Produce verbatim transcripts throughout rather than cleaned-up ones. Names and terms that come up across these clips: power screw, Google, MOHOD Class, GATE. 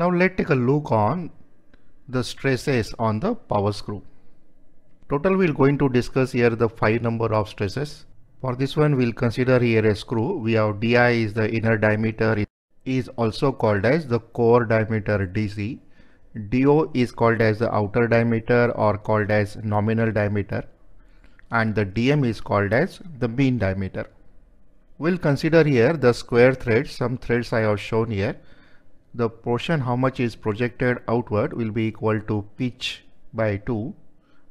Now let's take a look on the stresses on the power screw. Total we are going to discuss here the five number of stresses. For this one we will consider here a screw. We have D I is the inner diameter, it is also called as the core diameter D C. D O is called as the outer diameter or called as nominal diameter, and the D M is called as the mean diameter. We will consider here the square threads. Some threads I have shown here. The portion how much is projected outward will be equal to pitch by two,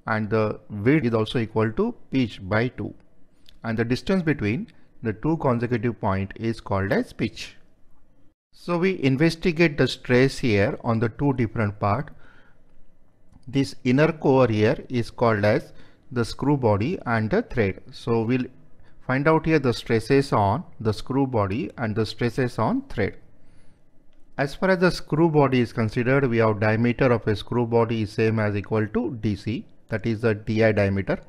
and the width is also equal to pitch by two, and the distance between the two consecutive points is called as pitch. So we investigate the stress here on the two different parts. This inner core here is called as the screw body and the thread. So we will find out here the stresses on the screw body and the stresses on thread. As far as the screw body is considered, we have diameter of a screw body is same as equal to D C, that is the D I diameter.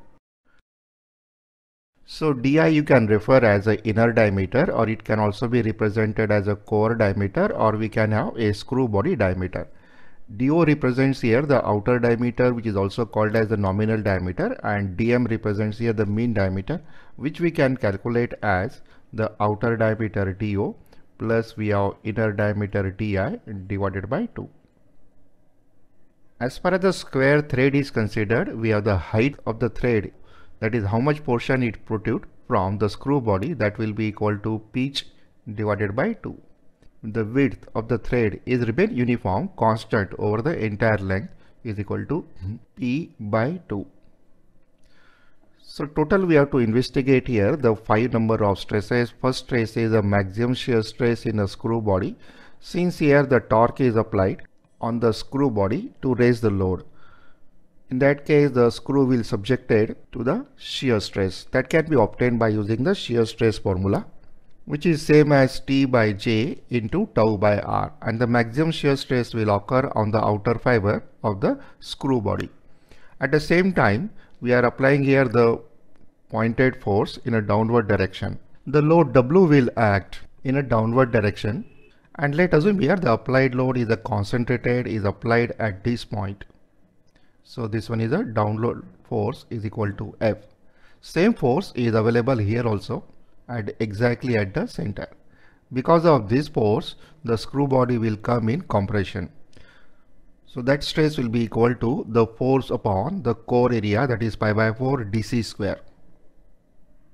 So D I you can refer as an inner diameter, or it can also be represented as a core diameter, or we can have a screw body diameter. D O represents here the outer diameter, which is also called as the nominal diameter, and D M represents here the mean diameter, which we can calculate as the outer diameter D O plus we have inner diameter D I divided by two. As far as the square thread is considered, we have the height of the thread, that is how much portion it protrudes from the screw body, that will be equal to pitch divided by two. The width of the thread is remain uniform constant over the entire length, is equal to P by two. So total we have to investigate here the five number of stresses. First stress is a maximum shear stress in a screw body, since here the torque is applied on the screw body to raise the load. In that case the screw will be subjected to the shear stress that can be obtained by using the shear stress formula, which is same as T by J into tau by R, and the maximum shear stress will occur on the outer fiber of the screw body. At the same time we are applying here the pointed force in a downward direction. The load W will act in a downward direction, and let us assume here the applied load is a concentrated is applied at this point. So this one is a downward force is equal to F. Same force is available here also at exactly at the center. Because of this force the screw body will come in compression. So that stress will be equal to the force upon the core area, that is pi by four D C square.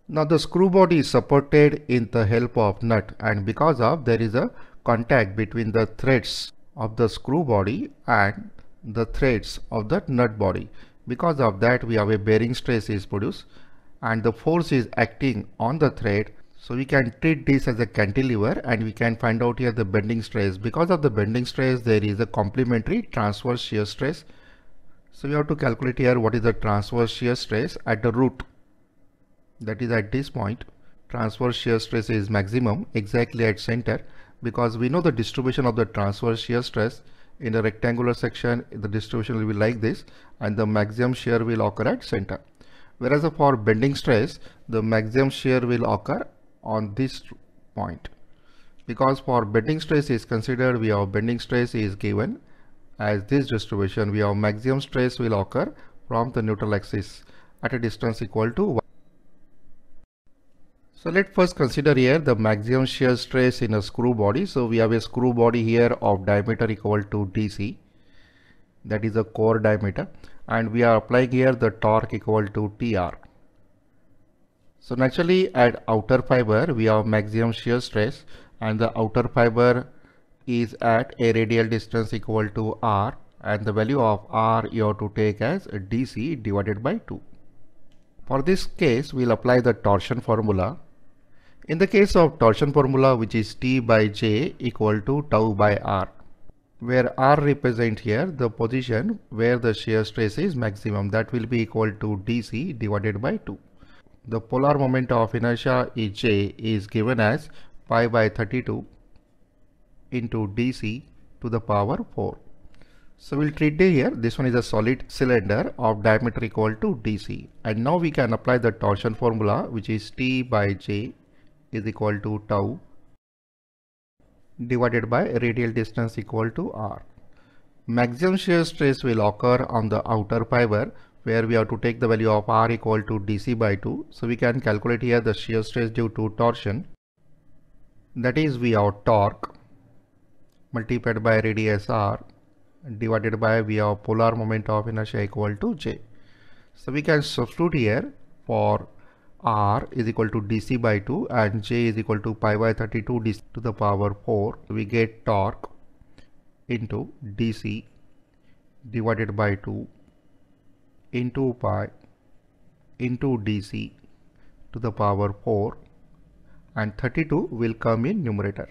Now the screw body is supported in the help of nut, and because of there is a contact between the threads of the screw body and the threads of the nut body. Because of that we have a bearing stress is produced, and the force is acting on the thread. So we can treat this as a cantilever, and we can find out here the bending stress. Because of the bending stress there is a complementary transverse shear stress. So we have to calculate here what is the transverse shear stress at the root. That is at this point transverse shear stress is maximum exactly at center, because we know the distribution of the transverse shear stress in the rectangular section. The distribution will be like this, and the maximum shear will occur at center. Whereas for bending stress the maximum shear will occur on this point, because for bending stress is considered we have bending stress is given as this distribution. We have maximum stress will occur from the neutral axis at a distance equal to one. So let first consider here the maximum shear stress in a screw body. So we have a screw body here of diameter equal to D C, that is the core diameter, and we are applying here the torque equal to T R. So naturally at outer fiber we have maximum shear stress, and the outer fiber is at a radial distance equal to R, and the value of R you have to take as D C divided by two. For this case we will apply the torsion formula. In the case of torsion formula, which is T by J equal to tau by R, where R represents here the position where the shear stress is maximum, that will be equal to D C divided by two. The polar moment of inertia J is given as pi by thirty-two into D C to the power four. So we'll treat it here. This one is a solid cylinder of diameter equal to D C, and now we can apply the torsion formula, which is T by J is equal to tau divided by radial distance equal to r. Maximum shear stress will occur on the outer fiber, where we have to take the value of r equal to dc by two. So we can calculate here the shear stress due to torsion. That is, we have torque multiplied by radius r divided by we have polar moment of inertia equal to j. So we can substitute here for r is equal to dc by two and j is equal to pi by thirty-two dc to the power four. We get torque into dc divided by two into pi into dc to the power four, and thirty-two will come in numerator.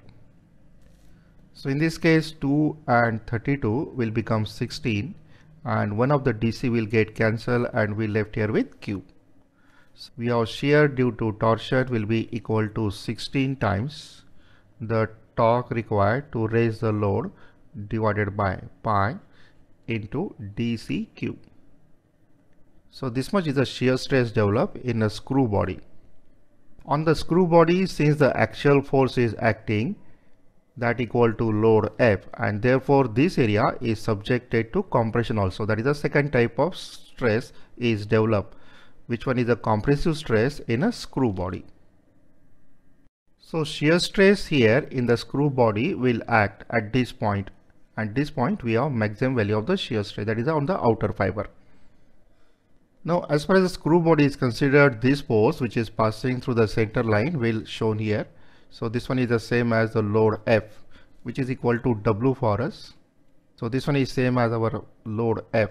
So in this case two and thirty-two will become sixteen, and one of the dc will get cancelled and we left here with q. So we have shear due to torsion will be equal to sixteen times the torque required to raise the load divided by pi into dcq. So this much is the shear stress developed in a screw body. On the screw body, since the axial force is acting, that equal to load F, and therefore this area is subjected to compression also. That is the second type of stress is developed, which one is the compressive stress in a screw body. So shear stress here in the screw body will act at this point. At this point we have maximum value of the shear stress, that is on the outer fiber. Now as far as the screw body is considered, this force which is passing through the center line will shown here. So this one is the same as the load F, which is equal to W for us. So this one is same as our load F.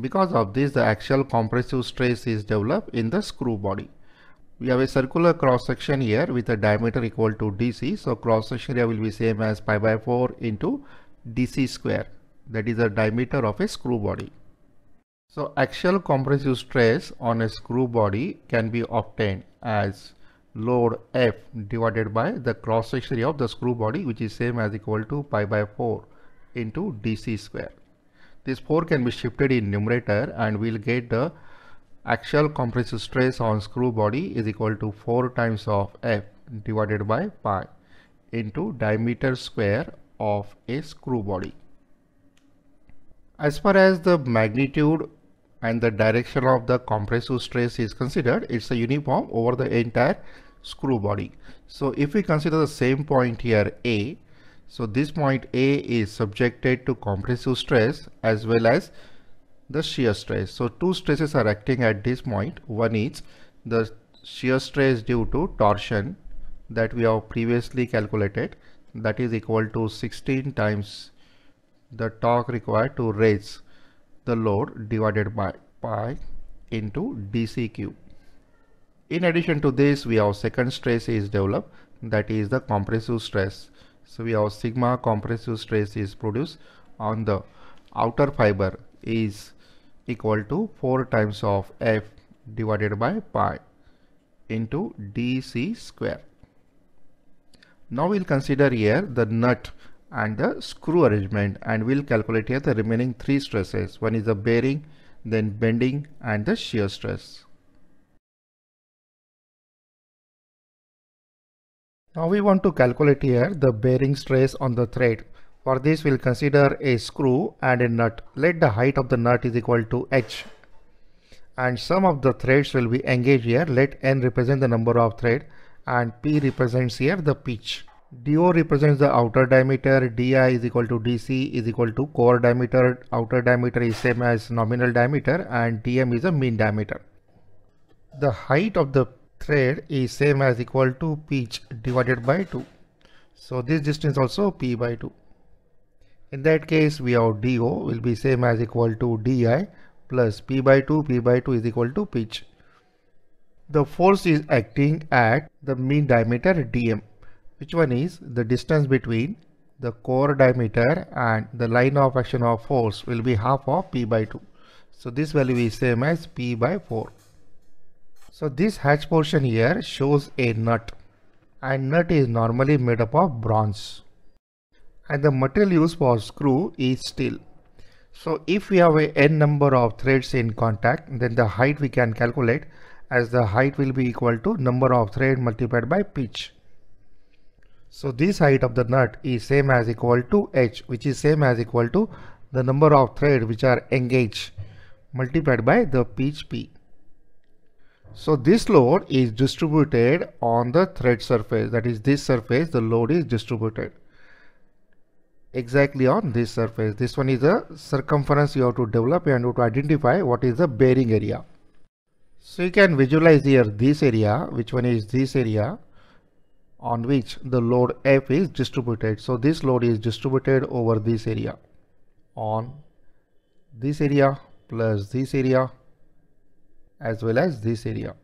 Because of this, the axial compressive stress is developed in the screw body. We have a circular cross section here with a diameter equal to dc. So cross section area will be same as pi by four into dc square. That is the diameter of a screw body. So axial compressive stress on a screw body can be obtained as load F divided by the cross section area of the screw body, which is same as equal to pi by four into dc square. This four can be shifted in numerator and we will get the axial compressive stress on screw body is equal to four times of F divided by pi into diameter square of a screw body. As far as the magnitude and the direction of the compressive stress is considered, it's a uniform over the entire screw body. So if we consider the same point here A, so this point A is subjected to compressive stress as well as the shear stress. So two stresses are acting at this point. One is the shear stress due to torsion that we have previously calculated, that is equal to sixteen times the torque required to raise the load divided by pi into dcq. In addition to this, we have second stress is developed, that is the compressive stress. So we have sigma compressive stress is produced on the outer fiber is equal to four times of F divided by pi into dc square. Now we'll consider here the nut and the screw arrangement, and we'll calculate here the remaining three stresses. One is the bearing, then bending, and the shear stress. Now we want to calculate here the bearing stress on the thread. For this we'll consider a screw and a nut. Let the height of the nut is equal to h, and some of the threads will be engaged here. Let n represent the number of thread and p represents here the pitch. D O represents the outer diameter, D I is equal to D C is equal to core diameter, outer diameter is same as nominal diameter, and D M is the mean diameter. The height of the thread is same as equal to pitch divided by two. So this distance also P by two. In that case we have D O will be same as equal to D I plus P by two, P by two is equal to pitch. The force is acting at the mean diameter D M. Which one is the distance between the core diameter and the line of action of force will be half of P by two. So this value is same as P by four. So this hatch portion here shows a nut, and nut is normally made up of bronze, and the material used for screw is steel. So if we have a n number of threads in contact, then the height we can calculate as the height will be equal to number of thread multiplied by pitch. So this height of the nut is same as equal to h, which is same as equal to the number of threads which are engaged multiplied by the pitch P. So this load is distributed on the thread surface, that is this surface the load is distributed exactly on this surface. This one is a circumference you have to develop and you have to identify what is the bearing area. So you can visualize here this area, which one is this area on which the load F is distributed. So this load is distributed over this area on this area plus this area as well as this area.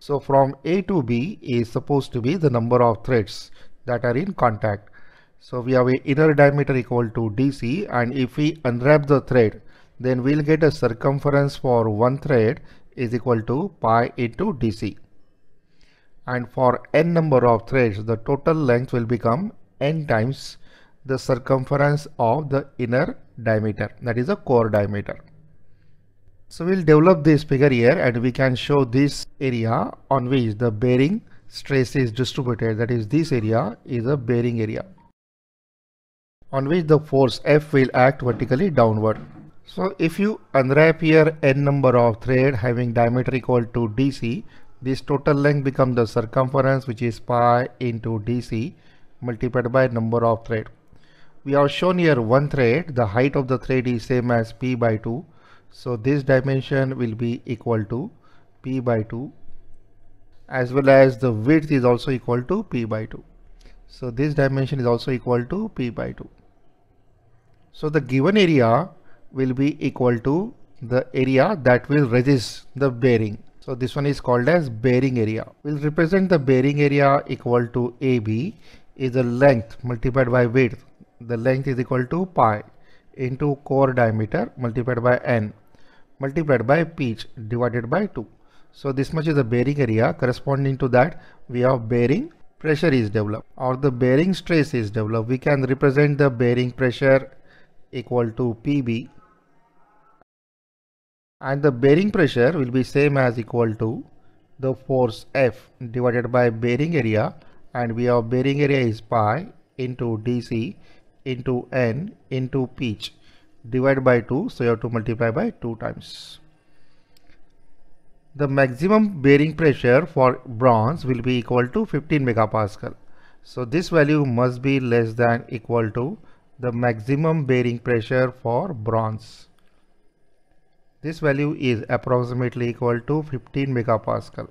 So from A to B is supposed to be the number of threads that are in contact. So we have a inner diameter equal to D C, and if we unwrap the thread, then we'll get a circumference for one thread is equal to pi into D C, and for n number of threads the total length will become n times the circumference of the inner diameter, that is the core diameter. So we'll develop this figure here and we can show this area on which the bearing stress is distributed, that is this area is a bearing area on which the force F will act vertically downward. So if you unwrap here n number of thread having diameter equal to D C, this total length becomes the circumference, which is pi into D C multiplied by number of thread. We have shown here one thread, the height of the thread is same as P by two. So this dimension will be equal to P by two, as well as the width is also equal to P by two. So this dimension is also equal to P by two. So the given area will be equal to the area that will resist the bearing. So this one is called as bearing area. We'll represent the bearing area equal to A B is the length multiplied by width. The length is equal to pi into core diameter multiplied by n multiplied by pitch divided by two. So this much is the bearing area. Corresponding to that we have bearing pressure is developed, or the bearing stress is developed. We can represent the bearing pressure equal to P B, and the bearing pressure will be same as equal to the force F divided by bearing area, and we have bearing area is pi into D C into n into pitch divided by two, so you have to multiply by two times. The maximum bearing pressure for bronze will be equal to fifteen megapascal. So this value must be less than equal to the maximum bearing pressure for bronze. This value is approximately equal to fifteen megapascal.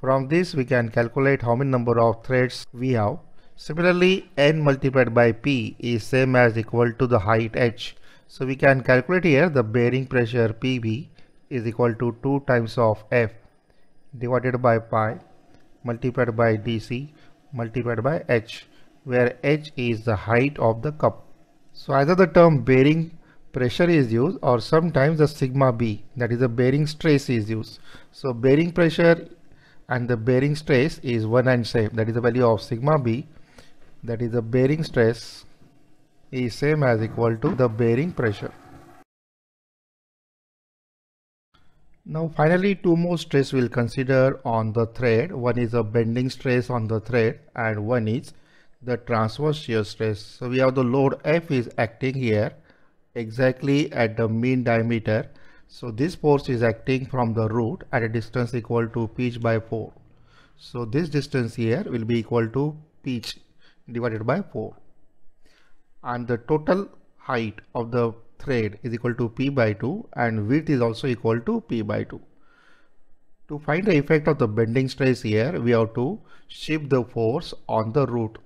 From this we can calculate how many number of threads we have. Similarly, n multiplied by P is same as equal to the height h. So we can calculate here the bearing pressure P B is equal to two times of F divided by pi multiplied by D C multiplied by h, where h is the height of the cup. So either the term bearing pressure is used, or sometimes the sigma B, that is the bearing stress, is used. So bearing pressure and the bearing stress is one and same, that is the value of sigma B, that is the bearing stress is same as equal to the bearing pressure. Now finally two more stress we'll consider on the thread. One is a bending stress on the thread and one is the transverse shear stress. So we have the load F is acting here exactly at the mean diameter. So this force is acting from the root at a distance equal to pitch by four. So this distance here will be equal to pitch divided by four. And the total height of the thread is equal to P by two, and width is also equal to P by two. To find the effect of the bending stress here, we have to shift the force on the root.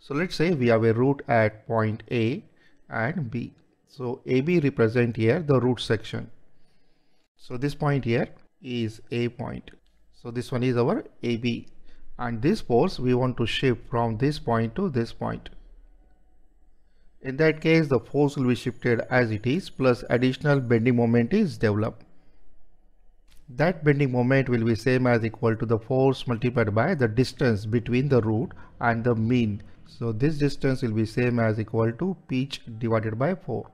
So let's say we have a root at point A and B. So A B represent here the root section. So this point here is A point. So this one is our A B, and this force we want to shift from this point to this point. In that case the force will be shifted as it is, plus additional bending moment is developed. That bending moment will be same as equal to the force multiplied by the distance between the root and the mean. So this distance will be same as equal to pitch divided by four.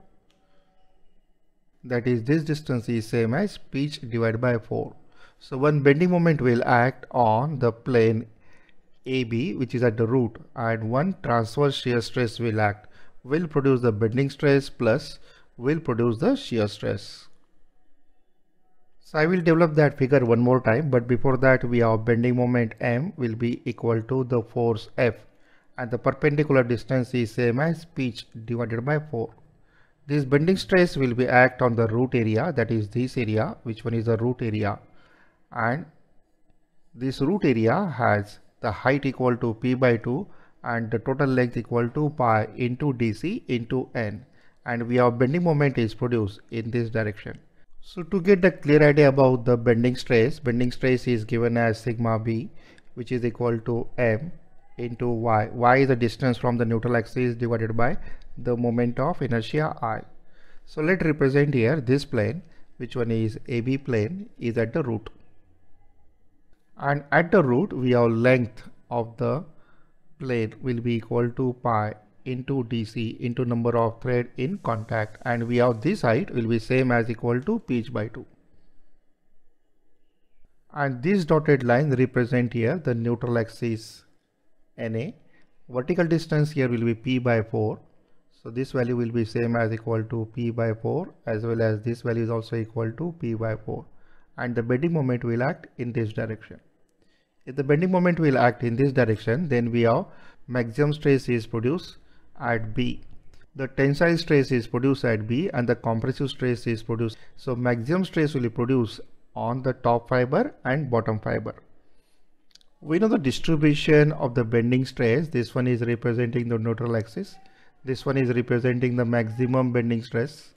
That is, this distance is same as pitch divided by four. So one bending moment will act on the plane A B, which is at the root, and one transverse shear stress will act, will produce the bending stress plus will produce the shear stress. So I will develop that figure one more time, but before that we have bending moment M will be equal to the force F, and the perpendicular distance is same as pitch divided by four. This bending stress will be act on the root area, that is this area, which one is the root area, and this root area has the height equal to P by two and the total length equal to pi into D C into N, and we have bending moment is produced in this direction. So to get the clear idea about the bending stress, bending stress is given as sigma B, which is equal to M into Y. Y is the distance from the neutral axis divided by the moment of inertia I. So let's represent here this plane, which one is A B plane, is at the root. And at the root, we have length of the plane will be equal to pi into D C into number of thread in contact, and we have this height will be same as equal to pitch by two, and this dotted line represent here the neutral axis N A. Vertical distance here will be P by four, so this value will be same as equal to P by four, as well as this value is also equal to P by four, and the bending moment will act in this direction. If the bending moment will act in this direction, then we have maximum stress is produced at B, the tensile stress is produced at B, and the compressive stress is produced. So maximum stress will be produced on the top fiber and bottom fiber. We know the distribution of the bending stress. This one is representing the neutral axis, this one is representing the maximum bending stress,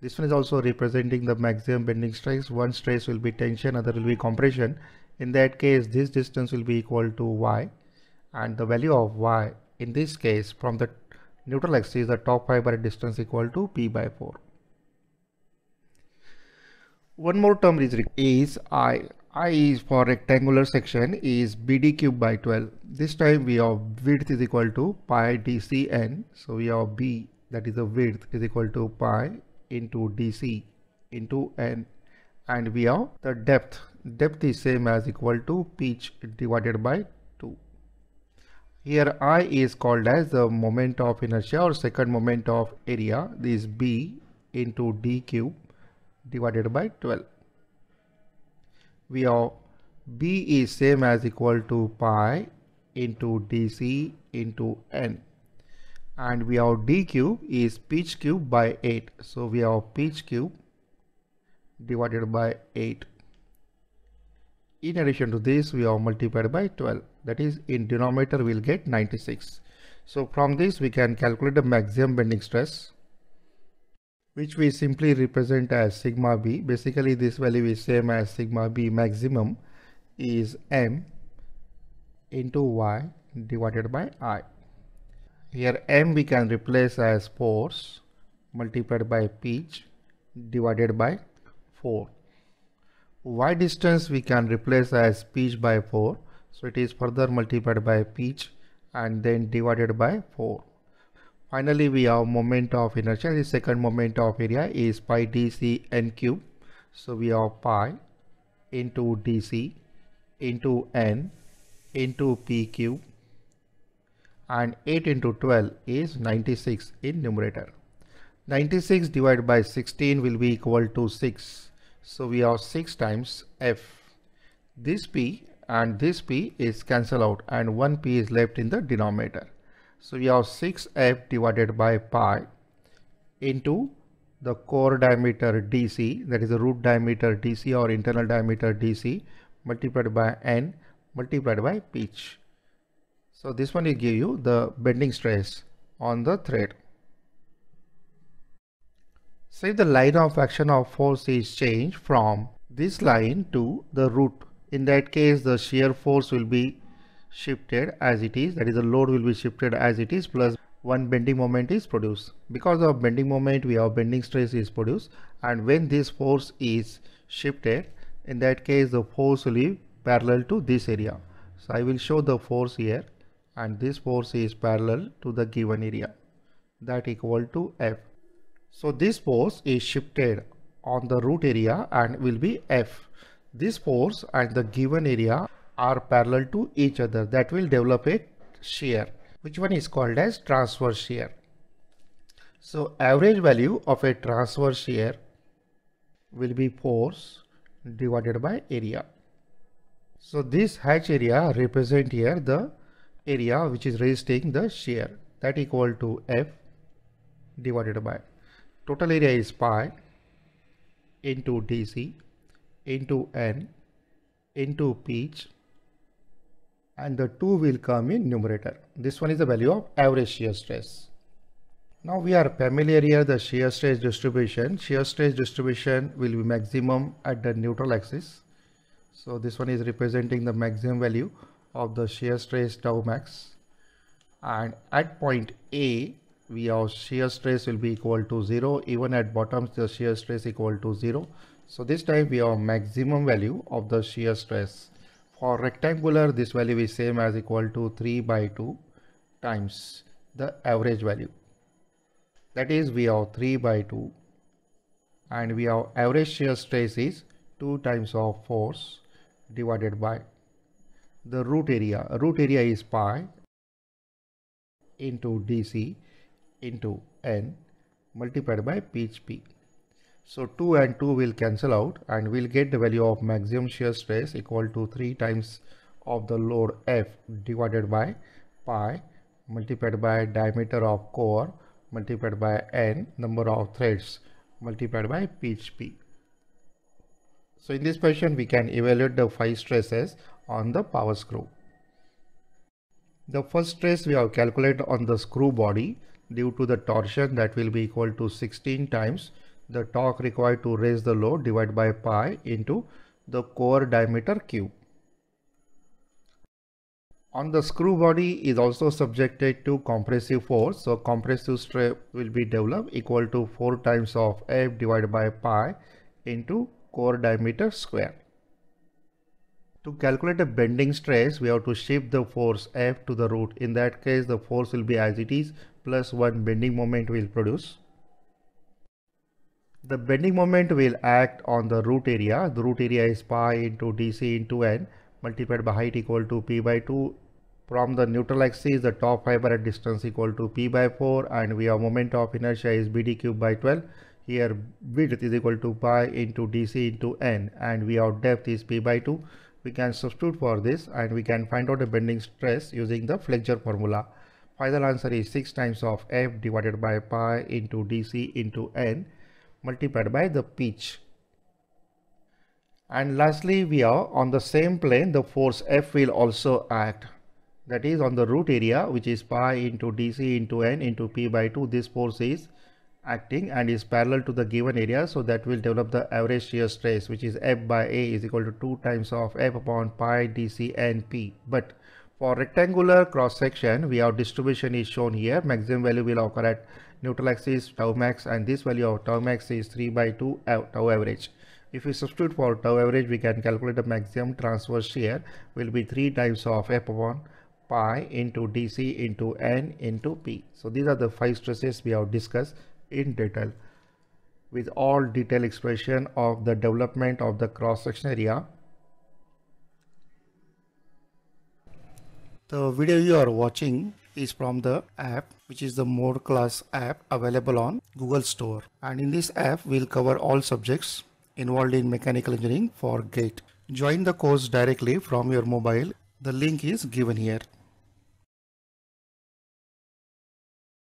this one is also representing the maximum bending stress. One stress will be tension, other will be compression. In that case, this distance will be equal to Y, and the value of Y in this case from the neutral axis, the top fiber distance, equal to P by four. One more term is, is I. I is for rectangular section is B D cube by twelve. This time we have width is equal to pi D C N. So we have B, that is the width, is equal to pi into D C into N. And we have the depth. Depth is same as equal to pitch divided by two. Here I is called as the moment of inertia or second moment of area. This is B into D cube divided by twelve. We have B is same as equal to pi into D C into N. And we have D cube is pitch cube by eight. So we have pitch cube divided by eight. In addition to this, we have multiplied by twelve, that is in denominator we will get ninety-six. So from this we can calculate the maximum bending stress, which we simply represent as sigma B. Basically this value is same as sigma B maximum is M into Y divided by I. Here M we can replace as force multiplied by pitch divided by four. Y distance we can replace as pitch by four, so it is further multiplied by pitch and then divided by four. Finally we have moment of inertia. The second moment of area is pi D C N cube, so we have pi into D C into N into P cube, and eight into twelve is ninety-six in numerator. ninety-six divided by sixteen will be equal to six. So we have six times F. This P and this P is cancelled out and one P is left in the denominator. So we have six F divided by pi into the core diameter D C, that is the root diameter D C or internal diameter D C, multiplied by N multiplied by pitch. So this one will give you the bending stress on the thread. Say the line of action of force is changed from this line to the root. In that case, the shear force will be shifted as it is, that is the load will be shifted as it is, plus one bending moment is produced. Because of bending moment we have bending stress is produced, and when this force is shifted, in that case the force will be parallel to this area. So I will show the force here, and this force is parallel to the given area, that equal to F. So this force is shifted on the root area and will be F. This force and the given area are parallel to each other, that will develop a shear, which one is called as transverse shear. So average value of a transverse shear will be force divided by area. So this hatch area represent here the area which is resisting the shear, that equal to F divided by total area is pi into dc into n into pitch, and the two will come in numerator. This one is the value of average shear stress. Now we are familiar here the shear stress distribution. Shear stress distribution will be maximum at the neutral axis. So this one is representing the maximum value of the shear stress tau max, and at point A we have shear stress will be equal to zero. Even at bottoms the shear stress equal to zero. So this time we have maximum value of the shear stress. For rectangular, this value is same as equal to three by two times the average value. That is, we have three by two, and we have average shear stress is two times of force divided by the root area. Root area is pi into dc into n multiplied by pitch p. So two and two will cancel out, and we'll get the value of maximum shear stress equal to three times of the load F divided by pi multiplied by diameter of core multiplied by n number of threads multiplied by pitch P. So in this question we can evaluate the five stresses on the power screw. The first stress we have calculated on the screw body due to the torsion, that will be equal to sixteen times the torque required to raise the load divided by pi into the core diameter cube. On the screw body is also subjected to compressive force, so compressive stress will be developed equal to four times of F divided by pi into core diameter square. To calculate a bending stress, we have to shift the force F to the root. In that case the force will be as it is plus one bending moment will produce. The bending moment will act on the root area. The root area is pi into dc into n multiplied by height equal to p by two. From the neutral axis, the top fiber at distance equal to p by four, and we have moment of inertia is bd cubed by twelve. Here width is equal to pi into dc into n, and we have depth is p by two. We can substitute for this and we can find out the bending stress using the Flexure formula. Final answer is six times of F divided by pi into dc into n multiplied by the pitch. And lastly, we are on the same plane the force F will also act, that is on the root area, which is pi into dc into n into p by two. This force is acting and is parallel to the given area, so that will develop the average shear stress, which is F by A is equal to two times of F upon pi dc n p. But for rectangular cross section, we have distribution is shown here. Maximum value will occur at neutral axis tau max, and this value of tau max is three by two tau average. If we substitute for tau average, we can calculate the maximum transverse shear will be three times of F upon pi into dc into n into p. So these are the five stresses we have discussed in detail, with all detailed explanation of the development of the cross section area. The video you are watching is from the app, which is the MOHOD Class app available on Google Store. And in this app, we'll cover all subjects involved in mechanical engineering for GATE. Join the course directly from your mobile. The link is given here.